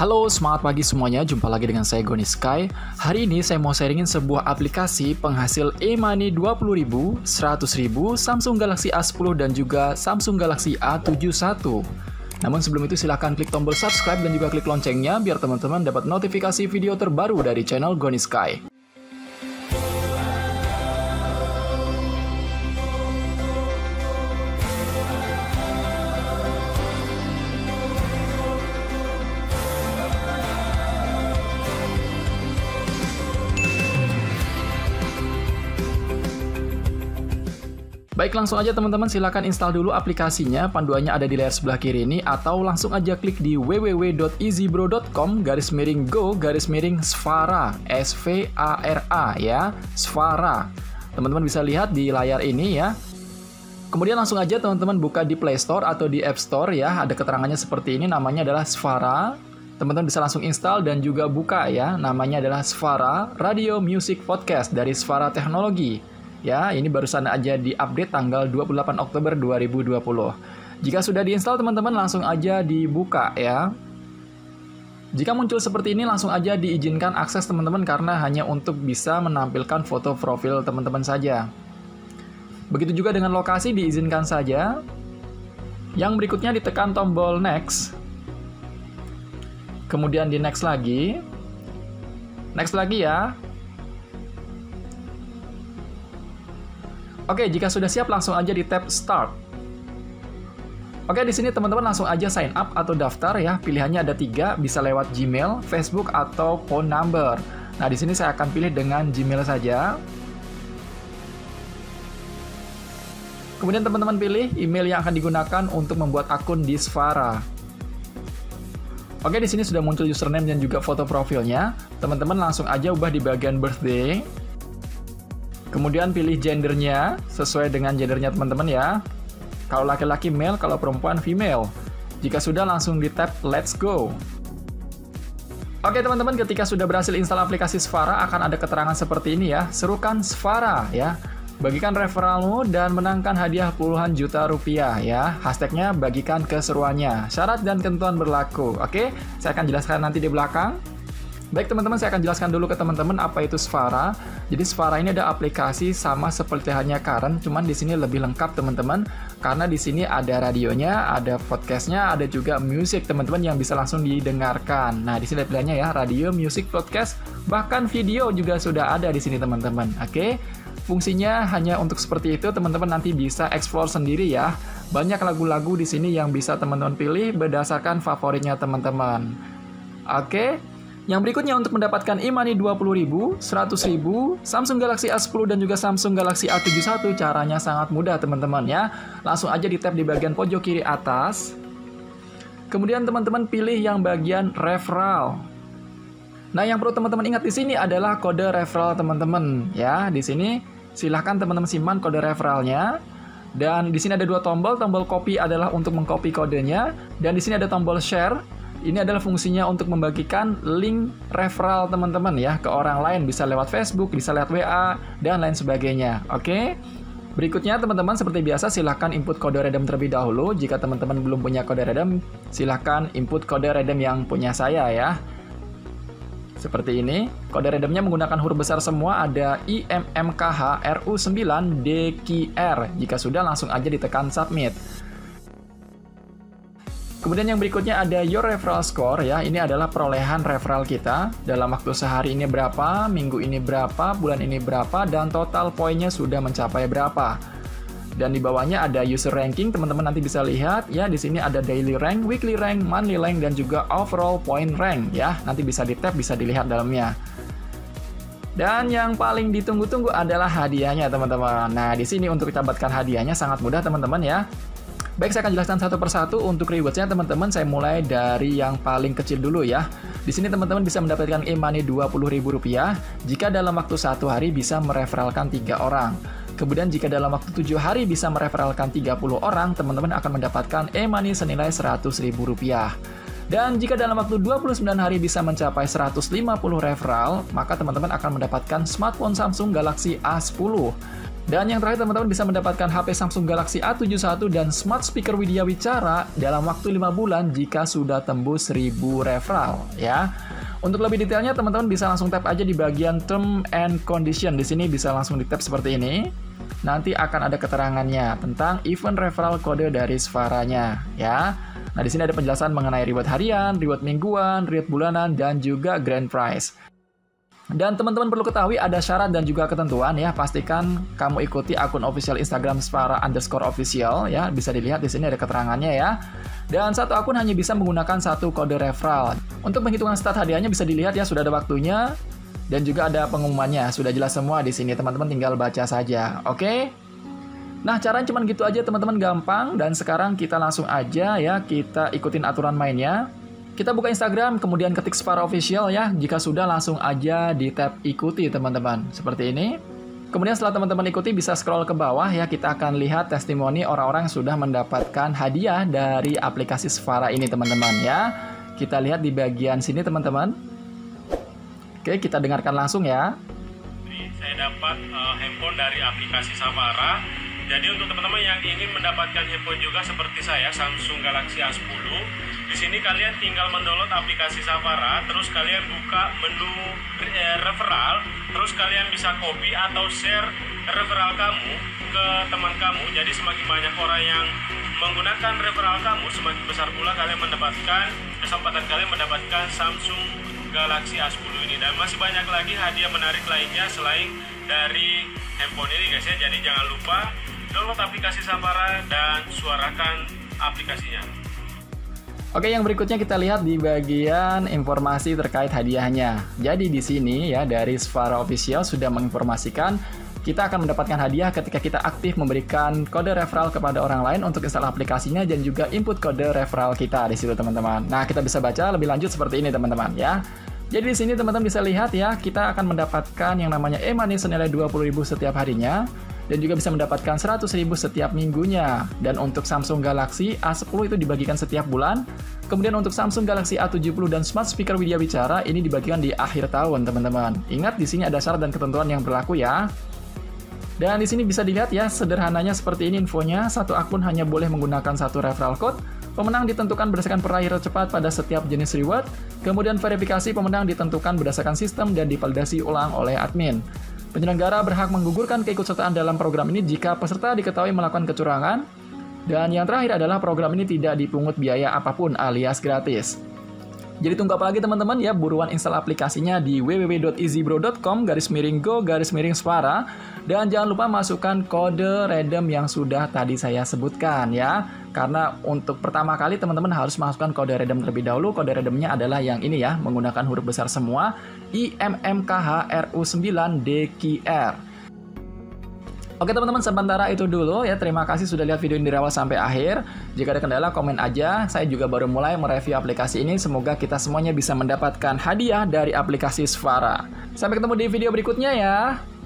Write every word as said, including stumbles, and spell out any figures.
Halo, semangat pagi semuanya. Jumpa lagi dengan saya Goni Sky. Hari ini saya mau sharingin sebuah aplikasi penghasil e-money dua puluh ribu, seratus ribu, Samsung Galaxy A sepuluh dan juga Samsung Galaxy A tujuh puluh satu. Namun sebelum itu silahkan klik tombol subscribe dan juga klik loncengnya biar teman-teman dapat notifikasi video terbaru dari channel Goni Sky. Baik, langsung aja teman-teman silahkan install dulu aplikasinya, panduannya ada di layar sebelah kiri ini, atau langsung aja klik di www.easybro.com garis miring go garis miring Svara, S V A R A ya, Svara. Teman-teman bisa lihat di layar ini ya. Kemudian langsung aja teman-teman buka di Play Store atau di App Store ya, ada keterangannya seperti ini, namanya adalah Svara. Teman-teman bisa langsung install dan juga buka ya, namanya adalah Svara Radio Music Podcast dari Svara Teknologi. Ya, ini barusan aja di-update tanggal dua puluh delapan Oktober dua ribu dua puluh. Jika sudah diinstal, teman-teman langsung aja dibuka ya. Jika muncul seperti ini, langsung aja diizinkan akses teman-teman karena hanya untuk bisa menampilkan foto profil teman-teman saja. Begitu juga dengan lokasi, diizinkan saja. Yang berikutnya ditekan tombol next. Kemudian di next lagi. Next lagi ya. Oke, jika sudah siap langsung aja di tab Start. Oke, di sini teman-teman langsung aja sign up atau daftar ya. Pilihannya ada tiga, bisa lewat Gmail, Facebook, atau phone number. Nah, di sini saya akan pilih dengan Gmail saja. Kemudian teman-teman pilih email yang akan digunakan untuk membuat akun di Svara. Oke, di sini sudah muncul username dan juga foto profilnya. Teman-teman langsung aja ubah di bagian birthday. Kemudian pilih gendernya, sesuai dengan gendernya teman-teman ya. Kalau laki-laki male, kalau perempuan female. Jika sudah langsung di tap Let's Go. Oke teman-teman, ketika sudah berhasil install aplikasi Svara, akan ada keterangan seperti ini ya. Serukan Svara ya. Bagikan referralmu dan menangkan hadiah puluhan juta rupiah ya. Hashtagnya bagikan keseruannya. Syarat dan ketentuan berlaku. Oke, saya akan jelaskan nanti di belakang. Baik teman-teman, saya akan jelaskan dulu ke teman-teman apa itu Svara. Jadi Svara ini ada aplikasi sama seperti halnya Karen, cuman di sini lebih lengkap teman-teman. Karena di sini ada radionya, ada podcastnya, ada juga music teman-teman yang bisa langsung didengarkan. Nah di sini ada pilihannya ya, radio, music, podcast, bahkan video juga sudah ada di sini teman-teman. Oke, fungsinya hanya untuk seperti itu teman-teman, nanti bisa explore sendiri ya. Banyak lagu-lagu di sini yang bisa teman-teman pilih berdasarkan favoritnya teman-teman. Oke. Yang berikutnya untuk mendapatkan e-money dua puluh ribu, seratus ribu, Samsung Galaxy A sepuluh dan juga Samsung Galaxy A tujuh puluh satu, caranya sangat mudah teman-teman ya. Langsung aja di tab di bagian pojok kiri atas. Kemudian teman-teman pilih yang bagian referral. Nah, yang perlu teman-teman ingat di sini adalah kode referral teman-teman ya. Di sini silahkan teman-teman simpan kode referralnya. Dan di sini ada dua tombol, tombol copy adalah untuk mengcopy kodenya, dan di sini ada tombol share. Ini adalah fungsinya untuk membagikan link referral teman-teman ya ke orang lain, bisa lewat Facebook, bisa lewat W A, dan lain sebagainya. Oke, berikutnya teman-teman seperti biasa silahkan input kode redeem terlebih dahulu. Jika teman-teman belum punya kode redeem, silahkan input kode redeem yang punya saya ya. Seperti ini, kode redeemnya menggunakan huruf besar semua, ada I M M K H R U sembilan D Q R. Jika sudah langsung aja ditekan submit. Kemudian yang berikutnya ada Your Referral Score ya, ini adalah perolehan referral kita dalam waktu sehari ini berapa, minggu ini berapa, bulan ini berapa, dan total poinnya sudah mencapai berapa. Dan di bawahnya ada User Ranking, teman-teman nanti bisa lihat ya, di sini ada Daily Rank, Weekly Rank, Monthly Rank, dan juga Overall Point Rank ya, nanti bisa di tab, bisa dilihat dalamnya. Dan yang paling ditunggu-tunggu adalah hadiahnya teman-teman. Nah di sini untuk kita dapatkan hadiahnya sangat mudah teman-teman ya. Baik, saya akan jelaskan satu persatu untuk rewards-nya teman-teman. Saya mulai dari yang paling kecil dulu ya. Di sini teman-teman bisa mendapatkan e-money dua puluh ribu rupiah jika dalam waktu satu hari bisa mereferalkan tiga orang. Kemudian jika dalam waktu tujuh hari bisa mereferalkan tiga puluh orang, teman-teman akan mendapatkan e-money senilai seratus ribu rupiah. Dan jika dalam waktu dua puluh sembilan hari bisa mencapai seratus lima puluh referral, maka teman-teman akan mendapatkan smartphone Samsung Galaxy A sepuluh. Dan yang terakhir, teman-teman bisa mendapatkan H P Samsung Galaxy A tujuh satu dan Smart Speaker Widya Wicara dalam waktu lima bulan jika sudah tembus seribu referral, ya. Untuk lebih detailnya, teman-teman bisa langsung tap aja di bagian Term and Condition. Di sini bisa langsung di-tap seperti ini. Nanti akan ada keterangannya tentang event referral kode dari Svaranya, ya. Nah, di sini ada penjelasan mengenai reward harian, reward mingguan, reward bulanan, dan juga grand prize. Dan teman-teman perlu ketahui ada syarat dan juga ketentuan ya. Pastikan kamu ikuti akun official Instagram Svara underscore official ya. Bisa dilihat di sini ada keterangannya ya. Dan satu akun hanya bisa menggunakan satu kode referral. Untuk penghitungan stat hadiahnya bisa dilihat ya, sudah ada waktunya dan juga ada pengumumannya. Sudah jelas semua di sini. Teman-teman tinggal baca saja. Oke. Nah, caranya cuman gitu aja teman-teman, gampang. Dan sekarang kita langsung aja ya, kita ikutin aturan mainnya. Kita buka Instagram, kemudian ketik Svara Official ya. Jika sudah, langsung aja di tab ikuti teman-teman. Seperti ini. Kemudian setelah teman-teman ikuti, bisa scroll ke bawah ya. Kita akan lihat testimoni orang-orang yang sudah mendapatkan hadiah dari aplikasi Svara ini teman-teman ya. Kita lihat di bagian sini teman-teman. Oke, kita dengarkan langsung ya. Saya dapat uh, handphone dari aplikasi Svara. Jadi untuk teman-teman yang ingin mendapatkan handphone juga seperti saya, Samsung Galaxy A sepuluh. Di sini kalian tinggal mendownload aplikasi Svara, terus kalian buka menu eh, referral, terus kalian bisa copy atau share referral kamu ke teman kamu. Jadi semakin banyak orang yang menggunakan referral kamu, semakin besar pula kalian mendapatkan kesempatan kalian mendapatkan Samsung Galaxy A sepuluh ini. Dan masih banyak lagi hadiah menarik lainnya selain dari handphone ini guys ya. Jadi jangan lupa download aplikasi Svara dan suarakan aplikasinya. Oke, yang berikutnya kita lihat di bagian informasi terkait hadiahnya. Jadi di sini ya dari Svara Official sudah menginformasikan kita akan mendapatkan hadiah ketika kita aktif memberikan kode referral kepada orang lain untuk install aplikasinya dan juga input kode referral kita di situ teman-teman. Nah, kita bisa baca lebih lanjut seperti ini teman-teman ya. Jadi di sini teman-teman bisa lihat ya, kita akan mendapatkan yang namanya e-money senilai dua puluh ribu setiap harinya. Dan juga bisa mendapatkan seratus ribu setiap minggunya. Dan untuk Samsung Galaxy A sepuluh itu dibagikan setiap bulan. Kemudian untuk Samsung Galaxy A tujuh puluh dan Smart Speaker Widya Wicara ini dibagikan di akhir tahun, teman-teman. Ingat, di sini ada syarat dan ketentuan yang berlaku ya. Dan di sini bisa dilihat ya, sederhananya seperti ini infonya. Satu akun hanya boleh menggunakan satu referral code. Pemenang ditentukan berdasarkan peraih tercepat pada setiap jenis reward. Kemudian verifikasi pemenang ditentukan berdasarkan sistem dan divalidasi ulang oleh admin. Penyelenggara berhak menggugurkan keikutsertaan dalam program ini jika peserta diketahui melakukan kecurangan. Dan yang terakhir adalah program ini tidak dipungut biaya apapun alias gratis. Jadi tunggu apa lagi teman-teman ya, buruan install aplikasinya di www.easybro.com garis miring go garis miring Svara. Dan jangan lupa masukkan kode redeem yang sudah tadi saya sebutkan ya. Karena untuk pertama kali teman-teman harus masukkan kode redeem terlebih dahulu. Kode redeemnya adalah yang ini ya, menggunakan huruf besar semua I M M K H R U sembilan D Q R. Oke teman-teman, sementara itu dulu ya. Terima kasih sudah lihat video ini dari awal sampai akhir. Jika ada kendala, komen aja. Saya juga baru mulai mereview aplikasi ini. Semoga kita semuanya bisa mendapatkan hadiah dari aplikasi Svara. Sampai ketemu di video berikutnya ya.